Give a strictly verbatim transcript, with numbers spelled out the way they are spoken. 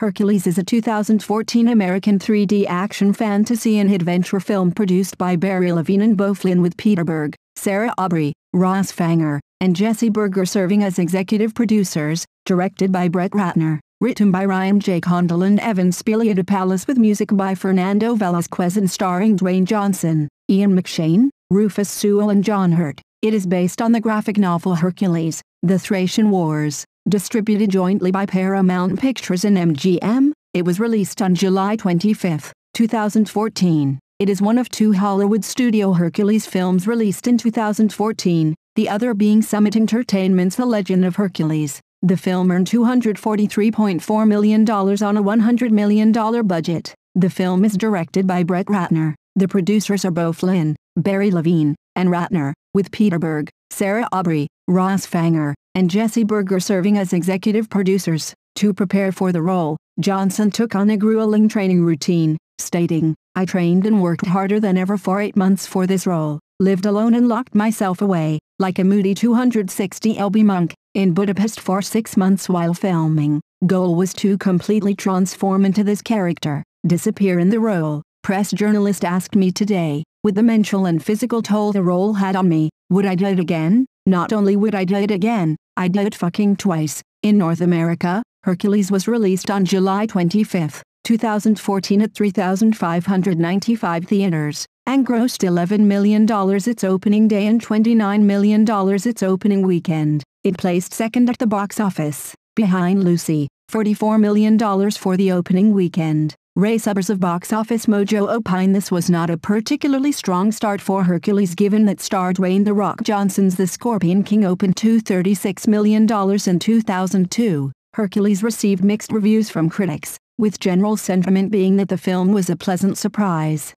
Hercules is a two thousand fourteen American three D action fantasy and adventure film produced by Barry Levine and Beau Flynn with Peter Berg, Sarah Aubrey, Ross Fanger, and Jesse Berger serving as executive producers, directed by Brett Ratner, written by Ryan J. Condal and Evan Spiliotopoulos with music by Fernando Velázquez and starring Dwayne Johnson, Ian McShane, Rufus Sewell and John Hurt. It is based on the graphic novel Hercules: The Thracian Wars, distributed jointly by Paramount Pictures and M G M. It was released on July twenty-fifth, two thousand fourteen. It is one of two Hollywood studio Hercules films released in two thousand fourteen, the other being Summit Entertainment's The Legend of Hercules. The film earned two hundred forty-three point four million dollars on a one hundred million dollars budget. The film is directed by Brett Ratner. The producers are Beau Flynn, Barry Levine, and Ratner, with Peter Berg, Sarah Aubrey, Ross Fanger, and Jesse Berger serving as executive producers. To prepare for the role, Johnson took on a grueling training routine, stating, "I trained and worked harder than ever for eight months for this role, lived alone and locked myself away, like a moody two hundred sixty pound monk, in Budapest for six months while filming. Goal was to completely transform into this character, disappear in the role." Press journalist asked me today, "With the mental and physical toll the role had on me, would I do it again? Not only would I do it again, I'd do it fucking twice." In North America, Hercules was released on July twenty-fifth, two thousand fourteen at three thousand five hundred ninety-five theaters, and grossed eleven million dollars its opening day and twenty-nine million dollars its opening weekend. It placed second at the box office, behind Lucy, forty-four million dollars for the opening weekend. Ray Subbers of Box Office Mojo opined this was not a particularly strong start for Hercules given that star Dwayne "The Rock" Johnson's The Scorpion King opened to thirty-six million dollars in two thousand two. Hercules received mixed reviews from critics, with general sentiment being that the film was a pleasant surprise,